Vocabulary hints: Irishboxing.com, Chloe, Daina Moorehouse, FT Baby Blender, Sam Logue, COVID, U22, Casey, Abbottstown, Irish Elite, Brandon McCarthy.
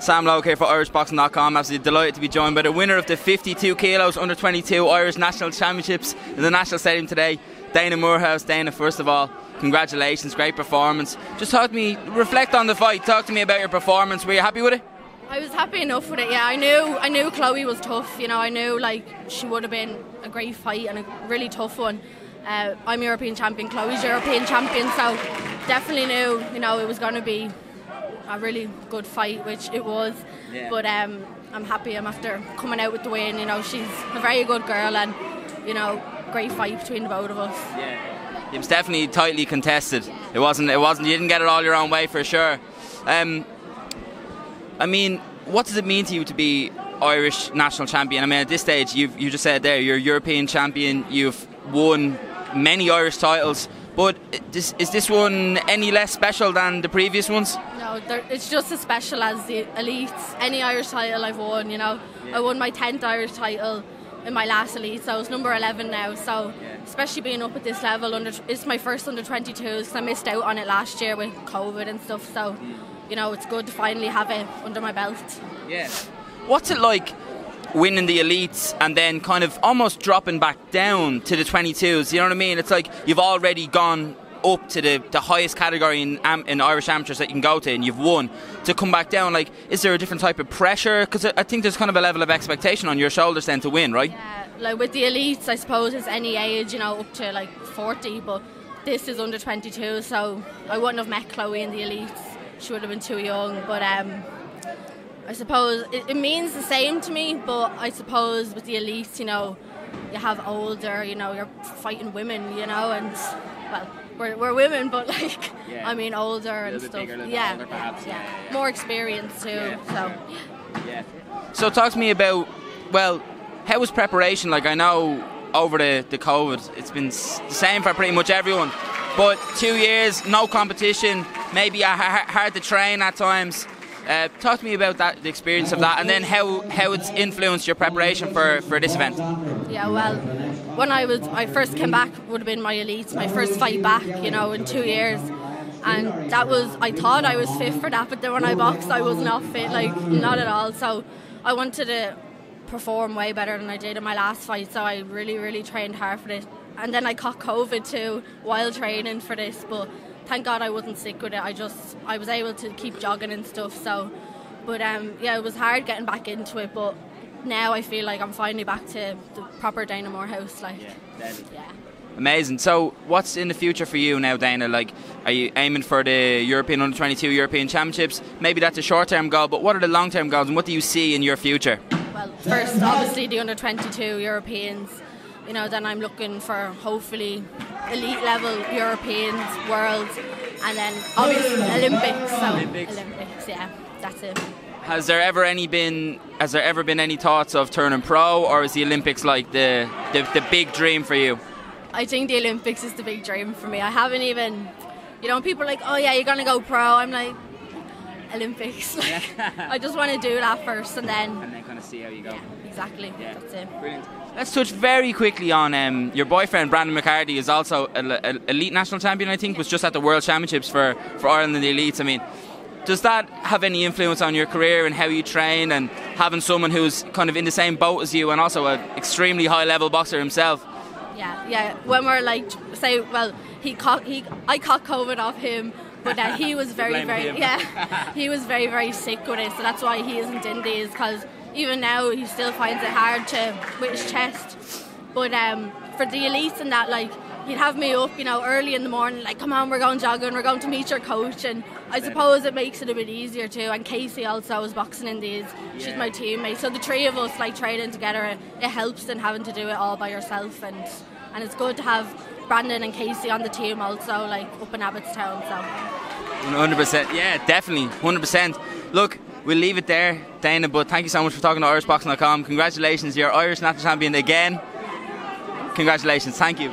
Sam Logue here for Irishboxing.com. Absolutely delighted to be joined by the winner of the 52 kilos under 22 Irish National Championships in the National Stadium today, Daina Moorehouse. Daina, first of all, congratulations, great performance. Just talk to me, reflect on the fight, talk to me about your performance. Were you happy with it? I was happy enough with it, yeah. I knew Chloe was tough, you know. I knew like she would have been a great fight and a really tough one. I'm European champion, Chloe's European champion, so definitely knew, you know, it was going to be a really good fight, which it was, yeah. But I'm happy after coming out with the win. You know, she's a very good girl and, you know, great fight between the both of us. Yeah, it was definitely tightly contested. Yeah. It wasn't, you didn't get it all your own way for sure. I mean, what does it mean to you to be Irish national champion? I mean, at this stage, you just said there, you're European champion, you've won many Irish titles, but is this one any less special than the previous ones? No, it's just as special as the elites. Any Irish title I've won, you know. Yeah. I won my 10th Irish title in my last elite, so I was number 11 now, so yeah. Especially being up at this level, it's my first under 22s, because I missed out on it last year with COVID and stuff, so... Yeah. You know, it's good to finally have it under my belt. Yeah. What's it like winning the elites and then kind of almost dropping back down to the 22s? You know what I mean? It's like you've already gone up to the highest category in Irish amateurs that you can go to, and you've won. To come back down, like, is there a different type of pressure? Because I think there's kind of a level of expectation on your shoulders then to win, right? Yeah, like with the elites, I suppose it's any age, you know, up to like 40, but this is under 22, so I wouldn't have met Chloe in the elites. She would have been too young, but I suppose it means the same to me, but I suppose with the elites, you know, you have older, you know, you're fighting women, you know, and well, we're women, but like, yeah. I mean, older and stuff, bigger, yeah. Older, perhaps. Yeah. Yeah, more experience too, yeah. So yeah. So talk to me about, well, how was preparation? Like, I know over the COVID, it's been the same for pretty much everyone, but 2 years, no competition, maybe hard to train at times. Talk to me about that, the experience of that, and then how it's influenced your preparation for this event. Yeah, well, when I first came back, would have been my elites, my first fight back, you know, in 2 years. And that was, I thought I was fit for that, but then when I boxed, I was not fit, like, not at all. So I wanted to perform way better than I did in my last fight, so I really, really trained hard for it. And then I caught COVID too while training for this, but thank God I wasn't sick with it. I was able to keep jogging and stuff. So, but yeah, it was hard getting back into it. But now I feel like I'm finally back to the proper Daina Moorehouse. Like, yeah. Amazing. So, what's in the future for you now, Daina? Like, are you aiming for the European Under-22 European Championships? Maybe that's a short-term goal, but what are the long-term goals and what do you see in your future? Well, first, obviously, the Under-22 Europeans. You know, then I'm looking for hopefully elite level Europeans, world, and then obviously Olympics. So Olympics, yeah, that's it. Has there ever been any thoughts of turning pro, or is the Olympics like the big dream for you? I think the Olympics is the big dream for me. I haven't even, you know, people are like, oh yeah, you're gonna go pro. I'm like, Olympics. Like, I just want to do that first, and then kind of see how you go. Yeah, exactly. Yeah. That's it. Brilliant. Let's touch very quickly on your boyfriend, Brandon McCarthy, is also an elite national champion, I think, was just at the World Championships for Ireland and the elites. I mean, does that have any influence on your career and how you train, and having someone who's kind of in the same boat as you and also an extremely high-level boxer himself? Yeah, yeah. When we're like, say, well, I caught COVID off him, but he was very, very, yeah, he was very, very sick with it, so that's why he isn't in these, because... Even now, he still finds it hard with his chest. But for the elites and that, like, he'd have me up, you know, early in the morning, like, come on, we're going jogging, we're going to meet your coach. And I suppose it makes it a bit easier too. And Casey also was boxing in these. Yeah. She's my teammate. So the three of us, like, training together, it helps than having to do it all by yourself. And it's good to have Brandon and Casey on the team also, like, up in Abbottstown. So 100%. Yeah, definitely. 100%. Look, we'll leave it there, Daina, but thank you so much for talking to Irishboxing.com. Congratulations, you're Irish national champion again. Congratulations, thank you.